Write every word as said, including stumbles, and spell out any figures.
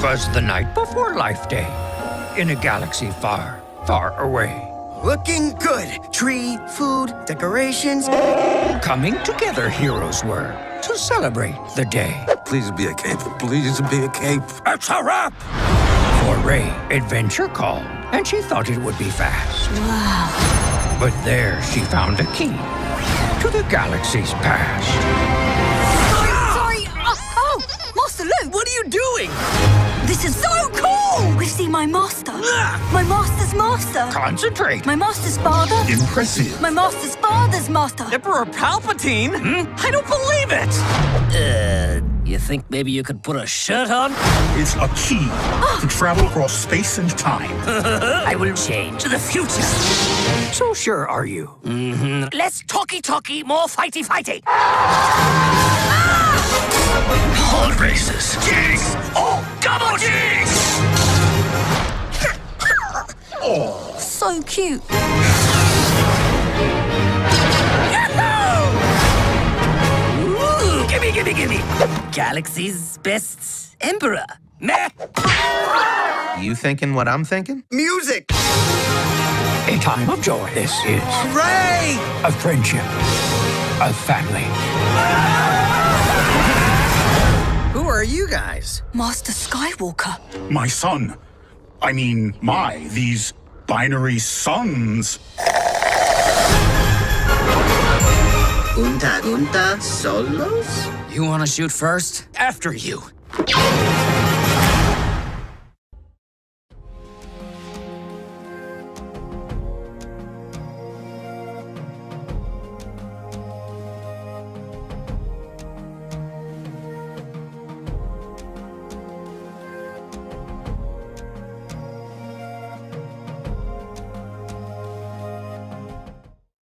'Twas the night before Life Day, in a galaxy far, far away. Looking good. Tree, food, decorations. Coming together, heroes were to celebrate the day. Please be a cape. Please be a cape. That's a wrap! For Rey, adventure called, and she thought it would be fast. Wow. But there she found a key to the galaxy's past. Sorry, sorry. Oh, oh, Master Luke, what are you doing? This is so cool! We've seen my master. My master's master. Concentrate. My master's father. Impressive. My master's father's master. Emperor Palpatine? Hmm? I don't believe it! Uh, you think maybe you could put a shirt on? It's a key to travel across space and time. I will change to the future. So sure are you? Mm-hmm. Less talky-talky, more fighty-fighty. Hold ah! races. Jigs! Oh, double jigs! Oh. So cute. Yahoo! Ooh, gimme, gimme, gimme. Galaxy's best emperor. Meh. You thinking what I'm thinking? Music. A time of joy. This is Rey. A friendship. A family. Who are you guys? Master Skywalker. My son. I mean, my, these binary sons. Unta, unta, solos? You want to shoot first? After you.